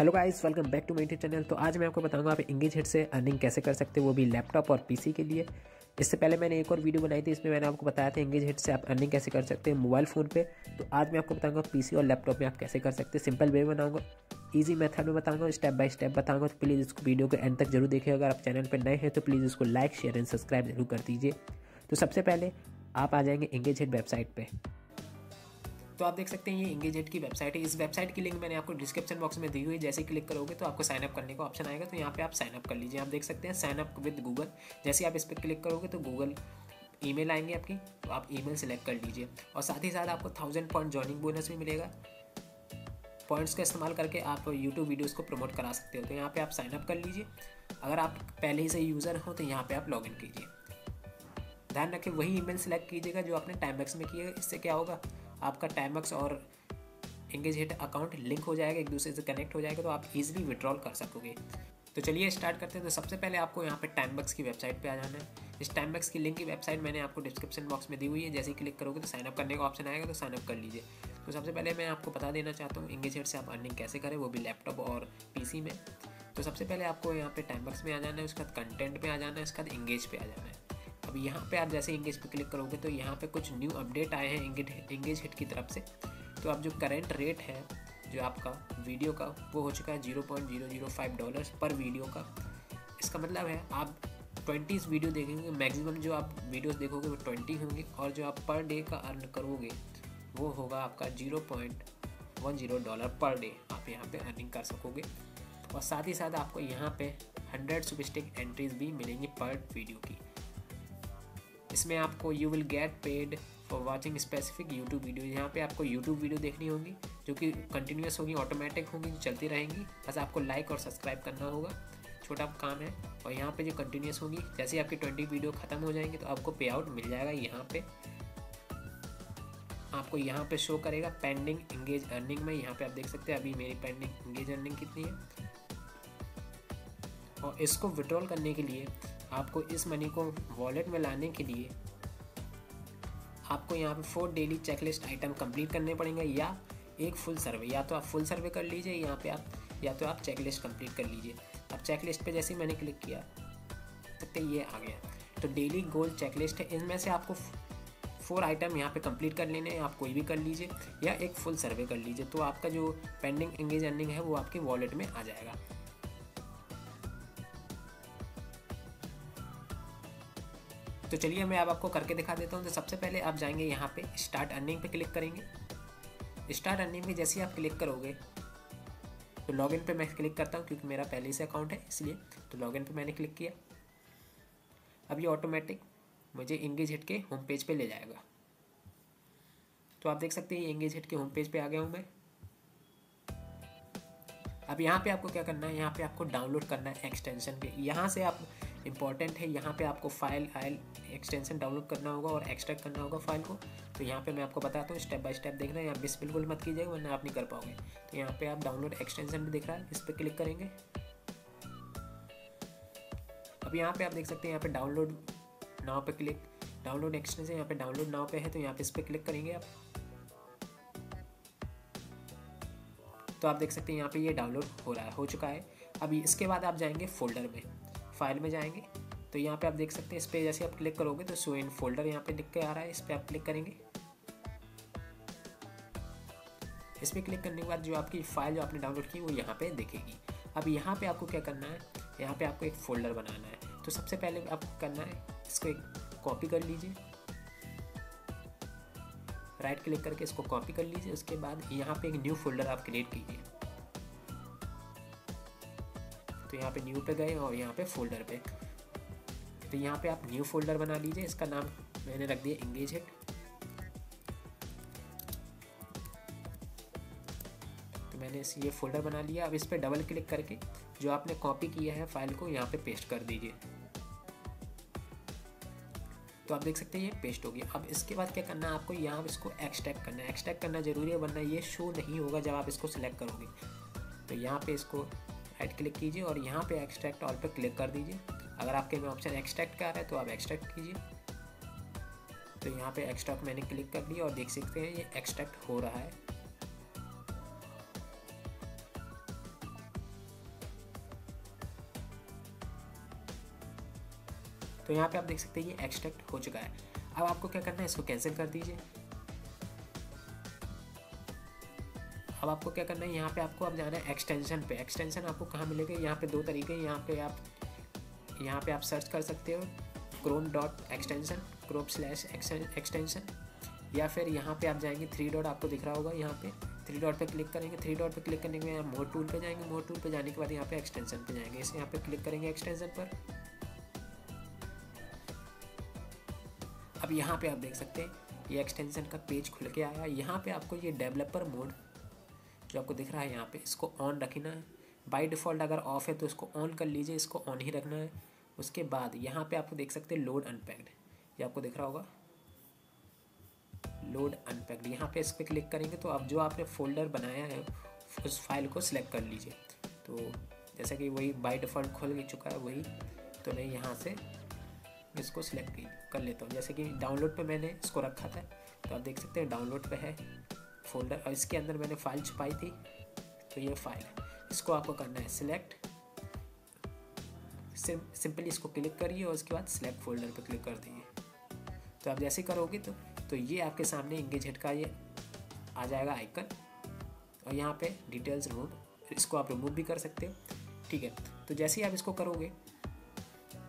Hello guys, welcome back to my YouTube channel. तो आज मैं आपको बताऊंगा आप एंगेज हिट से अर्निंग कैसे कर सकते हो, वो भी लैपटॉप और पीसी के लिए। इससे पहले मैंने एक और वीडियो बनाई थी, इसमें मैंने आपको बताया था एंगेज हिट से आप अर्निंग कैसे कर सकते हैं मोबाइल फ़ोन पे। तो आज मैं आपको बताऊंगा पीसी और लैपटॉप में आप कैसे कर सकते हैं। सिंपल वे बनाऊंगा, ईजी मेथड में बताऊंगा, स्टेप बाय स्टेप बताऊंगा। तो प्लीज़ इसको वीडियो को एंड तक जरूर देखिए। अगर आप चैनल पर नए हैं तो प्लीज़ इसको लाइक शेयर एंड सब्सक्राइब जरूर कर दीजिए। तो सबसे पहले आप आ जाएंगे एंगेज हिट वेबसाइट पर। तो आप देख सकते हैं ये एंगेज हिट की वेबसाइट है। इस वेबसाइट की लिंक मैंने आपको डिस्क्रिप्शन बॉक्स में दी हुई है। जैसे क्लिक करोगे तो आपको साइनअप करने का ऑप्शन आएगा, तो यहाँ पे आप साइनअप कर लीजिए। आप देख सकते हैं साइनअप विद गूगल। जैसे आप इस पर क्लिक करोगे तो गूगल ईमेल आएंगे आपकी, तो आप ईमेल सेलेक्ट कर लीजिए। और साथ ही साथ आपको 1000 पॉइंट जॉइनिंग बोनस भी मिलेगा। पॉइंट्स का इस्तेमाल करके आप यूट्यूब वीडियोज़ को प्रमोट करा सकते हो। तो यहाँ पर आप साइनअप कर लीजिए। अगर आप पहले ही से यूज़र हो तो यहाँ पर आप लॉगिन कीजिए। ध्यान रखें वही ईमेल सेलेक्ट कीजिएगा जो आपने टाइमबक्स में किया है। इससे क्या होगा, आपका टाइमबक्स और एंगेज हिट अकाउंट लिंक हो जाएगा, एक दूसरे से कनेक्ट हो जाएगा, तो आप ईजिली विड्रॉल कर सकोगे। तो चलिए स्टार्ट करते हैं। तो सबसे पहले आपको यहाँ पे टाइमबक्स की वेबसाइट पे आ जाना है। इस टाइमबक्स की लिंक की वेबसाइट मैंने आपको डिस्क्रिप्शन बॉक्स में दी हुई है। जैसे ही क्लिक करोगे तो साइनअप करने का ऑप्शन आएगा, तो साइनअप कर लीजिए। तो सबसे पहले मैं आपको बता देना चाहता हूँ एंगेज हिट से आप अर्निंग कैसे करें, वो भी लैपटॉप और पीसी में। तो सबसे पहले आपको यहाँ पे टाइमबक्स में आ जाना है, उसके बाद कंटेंट पे आ जाना है, उसके बाद एंगेज पे आ जाना है। अब यहाँ पे आप जैसे एंगेज पे क्लिक करोगे तो यहाँ पे कुछ न्यू अपडेट आए हैं एंगेज हिट की तरफ से। तो आप जो करेंट रेट है जो आपका वीडियो का, वो हो चुका है $0.005 पर वीडियो का। इसका मतलब है आप 20 वीडियो देखेंगे, मैक्सिमम जो आप वीडियोस देखोगे वो 20 होंगे, और जो आप पर डे का अर्न करोगे वो होगा आपका $0.10 पर डे। आप यहाँ पर अर्निंग कर सकोगे। और साथ ही साथ आपको यहाँ पर 100 सुपरस्टिक एंट्रीज भी मिलेंगी पर वीडियो की। इसमें आपको you will get paid for watching specific YouTube video. यहाँ पे आपको यूट्यूब वीडियो देखनी होगी जो कि कंटिन्यूस होगी, ऑटोमेटिक होगी, चलती रहेंगी। बस आपको लाइक और सब्सक्राइब करना होगा, छोटा काम है। और यहाँ पे जो कंटिन्यूस होगी, जैसे आपकी 20 वीडियो ख़त्म हो जाएंगी तो आपको पे आउट मिल जाएगा। यहाँ पे आपको यहाँ पे शो करेगा पेंडिंग एंगेज अर्निंग में। यहाँ पर आप देख सकते हैं अभी मेरी पेंडिंग एंगेज अर्निंग कितनी है। और इसको विड्रॉल करने के लिए आपको इस मनी को वॉलेट में लाने के लिए आपको यहाँ पे 4 डेली चेकलिस्ट आइटम कंप्लीट करने पड़ेंगे या एक फुल सर्वे। या तो आप फुल सर्वे कर लीजिए, यहाँ पे आप या तो आप चेकलिस्ट कंप्लीट कर लीजिए। अब चेकलिस्ट पे जैसे ही मैंने क्लिक किया तो ये आ गया। तो डेली गोल चेकलिस्ट है, इनमें से आपको 4 आइटम यहाँ पे कंप्लीट कर लेने हैं। आप कोई भी कर लीजिए या एक फुल सर्वे कर लीजिए। तो आपका जो पेंडिंग एंगेज अर्निंग है वो आपके वॉलेट में आ जाएगा। तो चलिए मैं अब आपको करके दिखा देता हूँ। तो सबसे पहले आप जाएंगे यहाँ पे स्टार्ट अर्निंग पे क्लिक करेंगे। स्टार्ट अर्निंग पे जैसे ही आप क्लिक करोगे तो लॉगिन पे मैं क्लिक करता हूँ, क्योंकि मेरा पहले से अकाउंट है इसलिए। तो लॉगिन पे मैंने क्लिक किया। अब ये ऑटोमेटिक मुझे एंगेज हिट के होम पेज पे ले जाएगा। तो आप देख सकते हैं एंगेज हिट के होम पेज पे आ गया हूँ मैं। अब यहाँ पे आपको क्या करना है, यहाँ पे आपको डाउनलोड करना है एक्सटेंशन पे। यहाँ से आप इम्पॉर्टेंट है, यहाँ पे आपको फाइल एक्सटेंशन डाउनलोड करना होगा और एक्सट्रैक्ट करना होगा फाइल को। तो यहाँ पे मैं आपको बताता हूँ स्टेप बाय स्टेप, देखना है। यहाँ मिस बिल्कुल मत कीजिएगा वरना आप नहीं कर पाओगे। तो यहाँ पे आप डाउनलोड एक्सटेंशन भी दिख रहा है, इस पर क्लिक करेंगे। अब यहाँ पे आप देख सकते हैं यहाँ पे डाउनलोड नाउ पे क्लिक, डाउनलोड एक्सटेंशन यहाँ पे डाउनलोड नाउ पे है, तो यहाँ पे इस पर क्लिक करेंगे आप। तो आप देख सकते हैं यहाँ पे ये डाउनलोड हो रहा है, हो चुका है। अब इसके बाद आप जाएंगे फोल्डर में, फाइल में जाएंगे। तो यहाँ पे आप देख सकते हैं इस पर जैसे आप क्लिक करोगे तो शो इन फोल्डर यहाँ पे दिख के आ रहा है। इस पर आप क्लिक करेंगे। इस पर क्लिक करने के बाद जो आपकी फाइल जो आपने डाउनलोड की वो यहाँ पे दिखेगी। अब यहाँ पे आपको क्या करना है, यहाँ पे आपको एक फोल्डर बनाना है। तो सबसे पहले आपको करना है, इसको एक कॉपी कर लीजिए, राइट क्लिक करके इसको कॉपी कर लीजिए। उसके बाद यहाँ पे एक न्यू फोल्डर आप क्रिएट कीजिए। तो यहाँ पे न्यू पे गए और यहाँ पे फोल्डर पे, तो यहाँ पे आप न्यू फोल्डर बना लीजिए। इसका नाम मैंने रख दिया एंगेज हिट। तो मैंने ये फोल्डर बना लिया। अब इस पे डबल क्लिक करके जो आपने कॉपी किया है फाइल को यहाँ पे पेस्ट कर दीजिए। तो आप देख सकते हैं ये पेस्ट हो गया। अब इसके बाद क्या करना है आपको, यहाँ इसको एक्सट्रैक्ट करना है। एक्सट्रैक्ट करना ज़रूरी है वरना ये शो नहीं होगा जब आप इसको सिलेक्ट करोगे। तो यहाँ पे इसको राइट क्लिक कीजिए और यहाँ पे एक्सट्रैक्ट ऑल पे क्लिक कर दीजिए। अगर आपके में ऑप्शन एक्सट्रैक्ट का आ रहा है तो आप एक्सट्रैक्ट कीजिए। तो यहाँ पर एक्सट्रैक्ट मैंने क्लिक कर दिया और देख सकते हैं ये एक्सट्रैक्ट हो रहा है। तो यहाँ पे आप देख सकते हैं ये एक्सट्रैक्ट हो चुका है। अब आपको क्या करना है, इसको कैंसिल कर दीजिए। अब आपको क्या करना है, यहाँ पे आपको अब जाना है एक्सटेंशन पे। एक्सटेंशन आपको कहाँ मिलेगा, यहाँ पे दो तरीके हैं। यहाँ पे आप सर्च कर सकते हो chrome.extension/extension, या फिर यहाँ पे आप जाएंगे थ्री डॉट आपको दिख रहा होगा, यहाँ पे थ्री डॉट पे क्लिक करेंगे। थ्री डॉट पे क्लिक करने के बाद मोर टूल पे जाएंगे। मोर टूल पे जाने के बाद यहाँ पे एक्सटेंशन पे जाएंगे। इसे यहाँ पे क्लिक करेंगे एक्सटेंशन पर। अब यहाँ पे आप देख सकते हैं ये एक्सटेंशन का पेज खुल के आया। यहाँ पे आपको ये डेवलपर मोड जो आपको दिख रहा है यहाँ पे, इसको ऑन रखना है। बाय डिफ़ॉल्ट अगर ऑफ है तो इसको ऑन कर लीजिए, इसको ऑन ही रखना है। उसके बाद यहाँ पे आपको देख सकते हैं लोड अनपैक्ड, ये आपको दिख रहा होगा लोड अनपैक्ड। यहाँ पे इस पर क्लिक करेंगे तो अब जो आपने फोल्डर बनाया है उस फाइल को सिलेक्ट कर लीजिए। तो जैसे कि वही बाय डिफ़ॉल्ट खुल चुका है वही, तो मैं यहाँ से इसको सिलेक्ट कर लेता हूँ। जैसे कि डाउनलोड पे मैंने इसको रखा था, तो आप देख सकते हैं डाउनलोड पे है फोल्डर और इसके अंदर मैंने फाइल छुपाई थी, तो ये फाइल है। इसको आपको करना है सिलेक्ट, सिंपली इसको क्लिक करिए और उसके बाद सिलेक्ट फोल्डर पे क्लिक कर दीजिए। तो आप जैसे करोगे तो ये आपके सामने एंगेज हिट का ये आ जाएगा आइकन, और यहाँ पे डिटेल्स रिमूव, इसको आप रिमूव भी कर सकते हो, ठीक है। तो जैसे ही आप इसको करोगे,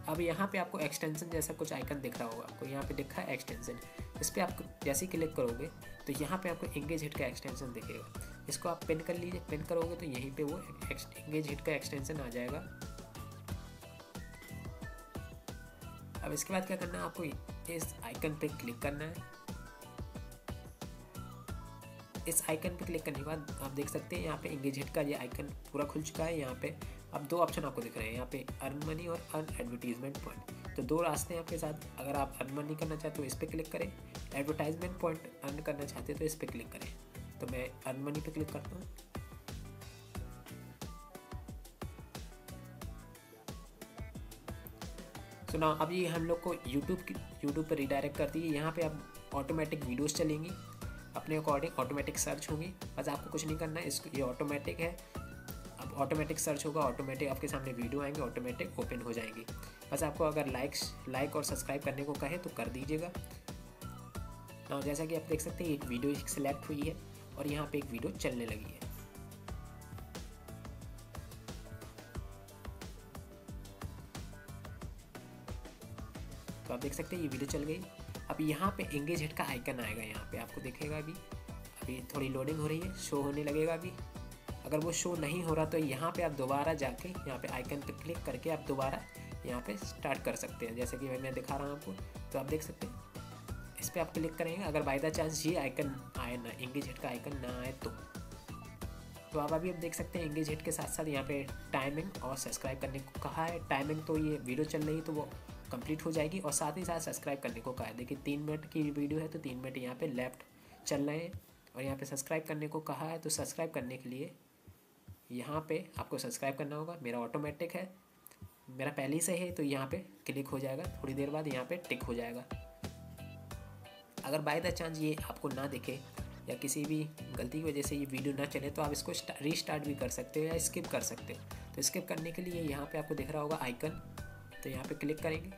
अब यहाँ पे आपको एक्सटेंशन जैसा कुछ आइकन दिख रहा होगा, आपको यहाँ पे दिखा है एक्सटेंशन। इस पर आप जैसे ही क्लिक करोगे तो यहाँ पे आपको एंगेज हिट का एक्सटेंशन दिखेगा। इसको आप पिन कर लीजिए, पिन करोगे तो यहीं पे वो एंगेज हिट का एक्सटेंशन आ जाएगा। अब इसके बाद क्या करना है, आपको इस आइकन पे क्लिक करना है। इस आइकन पे क्लिक करने के बाद आप देख सकते हैं यहाँ पे एंगेज हिट का ये आइकन पूरा खुल चुका है। यहाँ पे अब दो ऑप्शन आपको दिख रहे हैं, यहाँ पे अर्न मनी और अर्न एडवर्टीजमेंट पॉइंट। तो दो रास्ते हैं आपके साथ। अगर आप अर्न मनी करना चाहते हो इस पर क्लिक करें, एडवर्टाइजमेंट पॉइंट अर्न करना चाहते हो तो इस पर क्लिक करें। तो मैं अर्न मनी पे क्लिक करता हूँ। तो ना अब ये हम लोग को यूट्यूब पर रिडायरेक्ट कर दी है। यहाँ पे आप ऑटोमेटिक वीडियोस चलेंगी अपने अकॉर्डिंग, ऑटोमेटिक सर्च होंगी, बस आपको कुछ नहीं करना है। इसको ये ऑटोमेटिक है, अब ऑटोमेटिक सर्च होगा, ऑटोमेटिक आपके सामने वीडियो आएंगे, ऑटोमेटिक ओपन हो जाएंगी। बस आपको अगर लाइक और सब्सक्राइब करने को कहे तो कर दीजिएगा। और जैसा कि आप देख सकते हैं एक वीडियो सिलेक्ट हुई है और यहाँ पे एक वीडियो चलने लगी है। तो आप देख सकते हैं ये वीडियो चल गई। अब यहाँ पे एंगेज हिट का आइकन आएगा, यहाँ पे आपको देखेगा। अभी थोड़ी लोडिंग हो रही है, शो होने लगेगा। अभी अगर वो शो नहीं हो रहा तो यहाँ पे आप दोबारा जाके यहाँ पे आइकन पे क्लिक करके आप दोबारा यहाँ पे स्टार्ट कर सकते हैं, जैसे कि मैं दिखा रहा हूँ आपको। तो आप देख सकते हैं इस पर आप क्लिक करेंगे। अगर बाय द चांस ये आइकन आए ना, एंगेज हिट का आइकन ना आए तो आप अभी आप देख सकते हैं एंगेज हिट के साथ साथ यहाँ पे टाइमिंग और सब्सक्राइब करने को कहा है। टाइमिंग तो ये वीडियो चल रही है तो वो कंप्लीट हो जाएगी, और साथ ही साथ सब्सक्राइब करने को कहा है। देखिए 3 मिनट की वीडियो है तो 3 मिनट यहाँ पे लेफ्ट चल रहे हैं, और यहाँ पे सब्सक्राइब करने को कहा है। तो सब्सक्राइब करने के लिए यहाँ पे आपको सब्सक्राइब करना होगा। मेरा ऑटोमेटिक है, मेरा पहले से है, तो यहाँ पे क्लिक हो जाएगा। थोड़ी देर बाद यहाँ पे टिक हो जाएगा। अगर बाय द चांस ये आपको ना दिखे या किसी भी गलती की वजह से ये वीडियो ना चले तो आप इसको रीस्टार्ट भी कर सकते हो या स्किप कर सकते हो। तो स्किप करने के लिए यहाँ पर आपको दिख रहा होगा आइकन, तो यहाँ पे क्लिक करेंगे।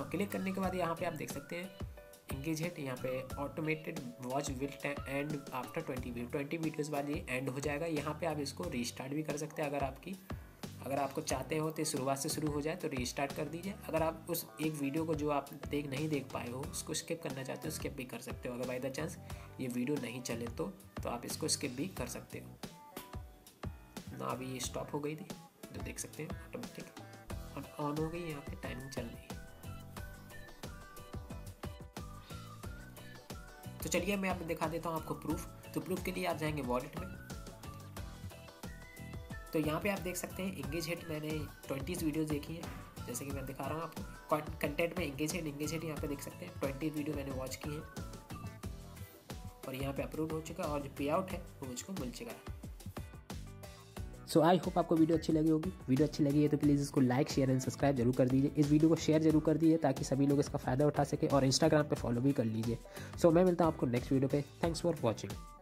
और क्लिक करने के बाद यहाँ पे आप देख सकते हैं एंगेज हिट यहाँ पे automated watch will end after 20 videos बाद ये एंड हो जाएगा। यहाँ पे आप इसको रीस्टार्ट भी कर सकते हैं। अगर आपको चाहते हो तो शुरुआत से शुरू हो जाए तो रीस्टार्ट कर दीजिए। अगर आप उस एक वीडियो को जो आप नहीं देख पाए हो उसको स्किप करना चाहते हो स्किप भी कर सकते हो। अगर बाय द चांस ये वीडियो नहीं चले तो आप इसको स्किप भी कर सकते हो ना। अभी ये स्टॉप हो गई थी तो देख सकते हैं ऑटोमेटिक ऑन हो गई, यहाँ पे टाइमिंग चल रही है। तो चलिए मैं आपको दिखा देता हूँ आपको प्रूफ। तो प्रूफ के लिए आप जाएंगे वॉलेट में। तो यहाँ पे आप देख सकते हैं एंगेज हिट मैंने 20 वीडियो देखी है, जैसे कि मैं दिखा रहा हूँ आपको कंटेंट में। एंगेज हिट यहाँ पे देख सकते हैं 20 वीडियो मैंने वॉच की है और यहाँ पे अप्रूव हो चुका है, और जो पे आउट है वो मुझको मिल चुका है। सो आई होप आपको वीडियो अच्छी लगी होगी। वीडियो अच्छी लगी है तो प्लीज़ इसको लाइक, शेयर एंड सब्सक्राइब जरूर कर दीजिए। इस वीडियो को शेयर जरूर कर दीजिए ताकि सभी लोग इसका फ़ायदा उठा सके, और इंस्टाग्राम पे फॉलो भी कर लीजिए। सो मैं मिलता हूँ आपको नेक्स्ट वीडियो पे। Thanks for watching.